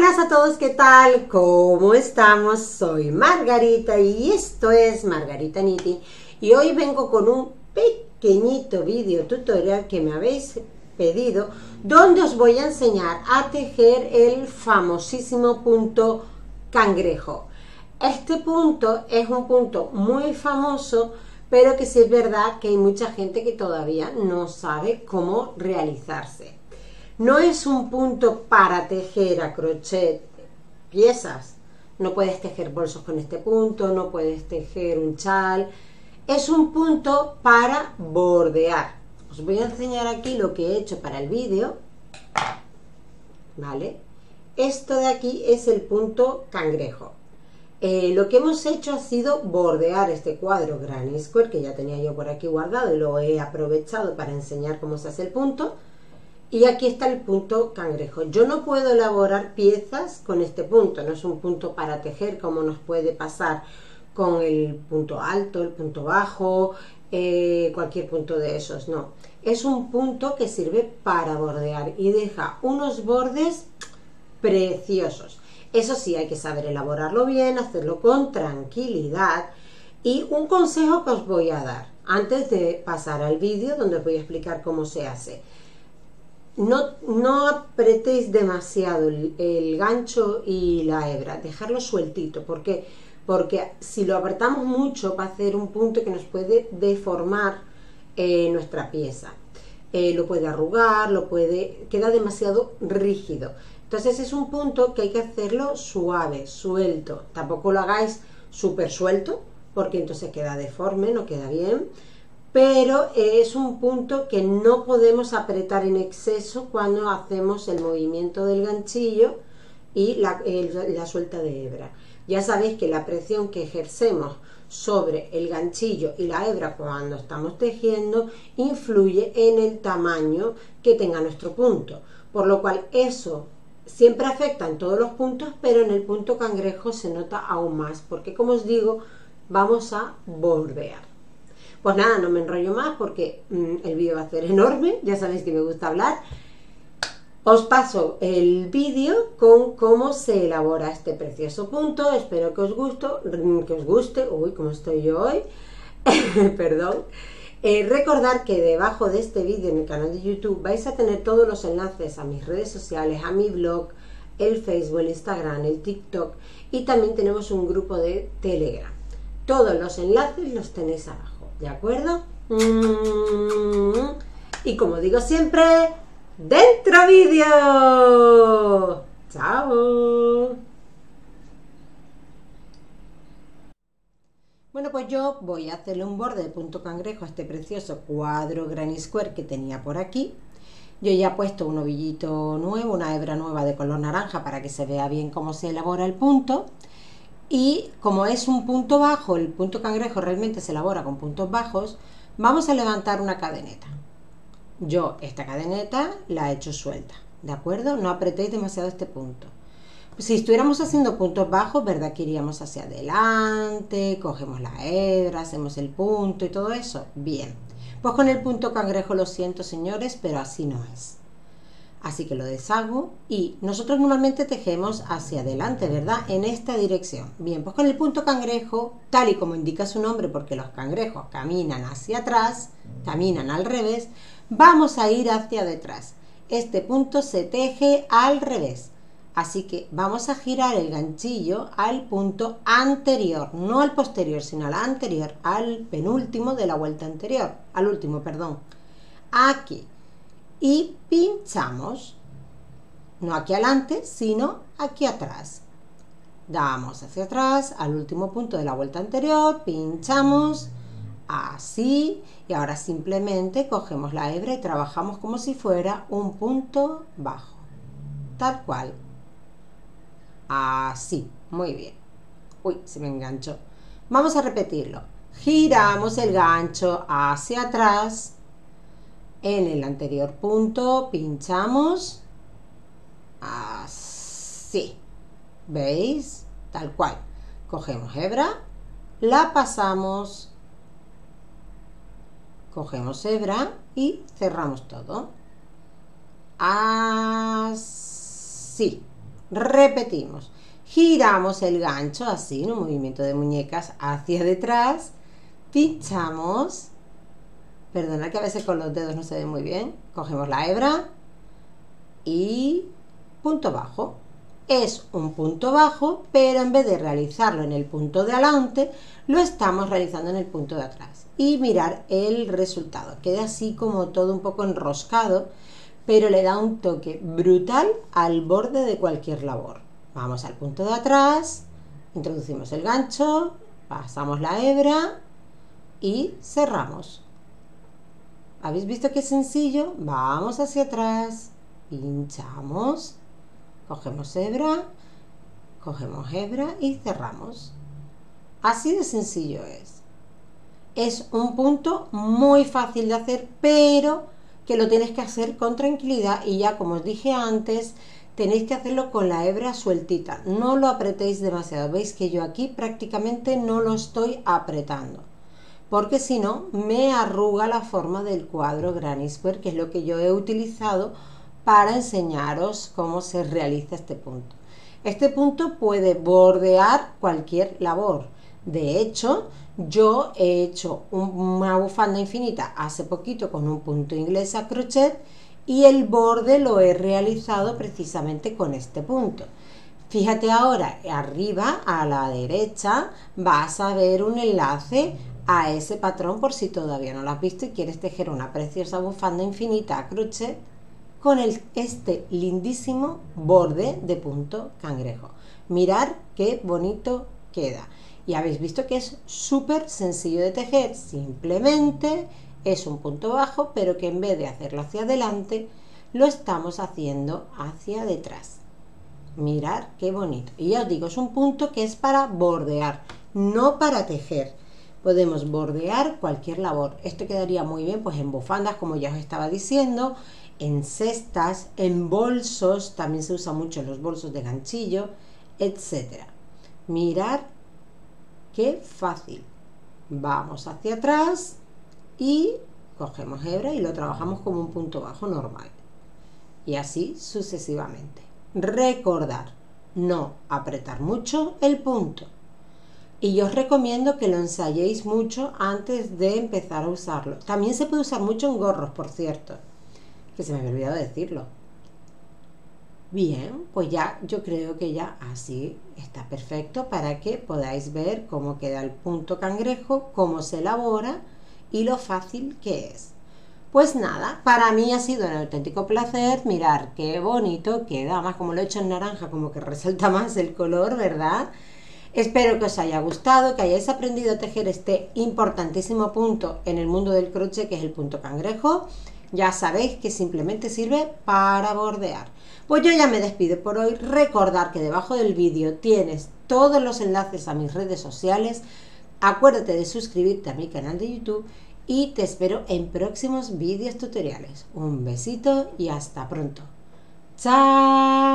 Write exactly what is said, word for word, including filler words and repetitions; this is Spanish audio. buenas a todos, ¿qué tal? ¿Cómo estamos? Soy Margarita y esto es Margarita Knitting. Y hoy vengo con un pequeñito video tutorial que me habéis pedido, donde os voy a enseñar a tejer el famosísimo punto cangrejo. Este punto es un punto muy famoso, pero que sí es verdad que hay mucha gente que todavía no sabe cómo realizarse. No es un punto para tejer a crochet piezas. No puedes tejer bolsos con este punto, no puedes tejer un chal. Es un punto para bordear. Os voy a enseñar aquí lo que he hecho para el vídeo. ¿Vale? Esto de aquí es el punto cangrejo. Eh, lo que hemos hecho ha sido bordear este cuadro Granny Square, que ya tenía yo por aquí guardado y lo he aprovechado para enseñar cómo se hace el punto. Y aquí está el punto cangrejo. Yo no puedo elaborar piezas con este punto, no es un punto para tejer como nos puede pasar con el punto alto, el punto bajo, eh, cualquier punto de esos, no. Es un punto que sirve para bordear y deja unos bordes preciosos. Eso sí, hay que saber elaborarlo bien, hacerlo con tranquilidad. Y un consejo que os voy a dar antes de pasar al vídeo donde os voy a explicar cómo se hace. No, no apretéis demasiado el, el gancho y la hebra, dejarlo sueltito. ¿Por qué? Porque si lo apretamos mucho va a hacer un punto que nos puede deformar eh, nuestra pieza. Eh, lo puede arrugar, lo puede, queda demasiado rígido. Entonces es un punto que hay que hacerlo suave, suelto. Tampoco lo hagáis súper suelto, porque entonces queda deforme, no queda bien. Pero es un punto que no podemos apretar en exceso cuando hacemos el movimiento del ganchillo y la, el, la suelta de hebra. Ya sabéis que la presión que ejercemos sobre el ganchillo y la hebra cuando estamos tejiendo influye en el tamaño que tenga nuestro punto. Por lo cual eso siempre afecta en todos los puntos, pero en el punto cangrejo se nota aún más, porque como os digo, vamos a bordear. Pues nada, no me enrollo más porque mmm, el vídeo va a ser enorme, ya sabéis que me gusta hablar. Os paso el vídeo con cómo se elabora este precioso punto. Espero que os guste, que os guste, uy, cómo estoy yo hoy, perdón. Eh, recordad que debajo de este vídeo en mi canal de YouTube vais a tener todos los enlaces a mis redes sociales, a mi blog, el Facebook, el Instagram, el TikTok, y también tenemos un grupo de Telegram. Todos los enlaces los tenéis abajo. ¿De acuerdo? Y como digo siempre, ¡dentro vídeo! ¡Chao! Bueno, pues yo voy a hacerle un borde de punto cangrejo a este precioso cuadro Granny Square que tenía por aquí. Yo ya he puesto un ovillito nuevo, una hebra nueva de color naranja para que se vea bien cómo se elabora el punto. Y como es un punto bajo, el punto cangrejo realmente se elabora con puntos bajos, vamos a levantar una cadeneta. Yo esta cadeneta la he hecho suelta, ¿de acuerdo? No apretéis demasiado este punto. Si estuviéramos haciendo puntos bajos, ¿verdad? Que iríamos hacia adelante, cogemos la hebra, hacemos el punto y todo eso. Bien, pues con el punto cangrejo lo siento, señores, pero así no es. Así que lo deshago y nosotros normalmente tejemos hacia adelante, ¿verdad? En esta dirección. Bien, pues con el punto cangrejo, tal y como indica su nombre, porque los cangrejos caminan hacia atrás, caminan al revés, vamos a ir hacia detrás. Este punto se teje al revés. Así que vamos a girar el ganchillo al punto anterior, no al posterior, sino al anterior, al penúltimo de la vuelta anterior, al último, perdón. Aquí. Y pinchamos, no aquí adelante, sino aquí atrás. Damos hacia atrás al último punto de la vuelta anterior, pinchamos, así. Y ahora simplemente cogemos la hebra y trabajamos como si fuera un punto bajo. Tal cual. Así, muy bien. Uy, se me enganchó. Vamos a repetirlo. Giramos el gancho hacia atrás. En el anterior punto pinchamos, así, ¿veis? Tal cual. Cogemos hebra, la pasamos, cogemos hebra y cerramos todo, así. repetimos, giramos el gancho así en un movimiento de muñecas hacia detrás, pinchamos, perdonad que a veces con los dedos no se ve muy bien, cogemos la hebra y punto bajo. Es un punto bajo, pero en vez de realizarlo en el punto de adelante, lo estamos realizando en el punto de atrás. Y mirar el resultado. Queda así como todo un poco enroscado, pero le da un toque brutal al borde de cualquier labor. Vamos al punto de atrás, introducimos el gancho, pasamos la hebra y cerramos. ¿Habéis visto qué sencillo? Vamos hacia atrás, pinchamos, cogemos hebra, cogemos hebra y cerramos. Así de sencillo es. Es un punto muy fácil de hacer, pero que lo tienes que hacer con tranquilidad y ya como os dije antes, tenéis que hacerlo con la hebra sueltita. No lo apretéis demasiado. Veis que yo aquí prácticamente no lo estoy apretando, porque si no me arruga la forma del cuadro granny square, que es lo que yo he utilizado para enseñaros cómo se realiza este punto. Este punto puede bordear cualquier labor. De hecho, yo he hecho una bufanda infinita hace poquito con un punto inglés a crochet y el borde lo he realizado precisamente con este punto. Fíjate ahora, arriba a la derecha vas a ver un enlace a ese patrón por si todavía no lo has visto y quieres tejer una preciosa bufanda infinita a crochet con el, este lindísimo borde de punto cangrejo. Mirad qué bonito queda. Y habéis visto que es súper sencillo de tejer. Simplemente es un punto bajo, pero que en vez de hacerlo hacia adelante, lo estamos haciendo hacia detrás. Mirad qué bonito. Y ya os digo, es un punto que es para bordear, no para tejer. Podemos bordear cualquier labor. Esto quedaría muy bien pues en bufandas, como ya os estaba diciendo, en cestas, en bolsos, también se usa mucho en los bolsos de ganchillo, etcétera. Mirad qué fácil. Vamos hacia atrás y cogemos hebra y lo trabajamos como un punto bajo normal. Y así sucesivamente. Recordar, no apretar mucho el punto. Y yo os recomiendo que lo ensayéis mucho antes de empezar a usarlo. También se puede usar mucho en gorros, por cierto, que se me había olvidado decirlo. Bien, pues ya yo creo que ya así está perfecto para que podáis ver cómo queda el punto cangrejo, cómo se elabora y lo fácil que es. Pues nada, para mí ha sido un auténtico placer. Mirar qué bonito queda, más como lo he hecho en naranja, como que resalta más el color, ¿verdad? Espero que os haya gustado, que hayáis aprendido a tejer este importantísimo punto en el mundo del crochet, que es el punto cangrejo. Ya sabéis que simplemente sirve para bordear. Pues yo ya me despido por hoy. Recordad que debajo del vídeo tienes todos los enlaces a mis redes sociales. Acuérdate de suscribirte a mi canal de YouTube y te espero en próximos vídeos tutoriales. Un besito y hasta pronto. ¡Chao!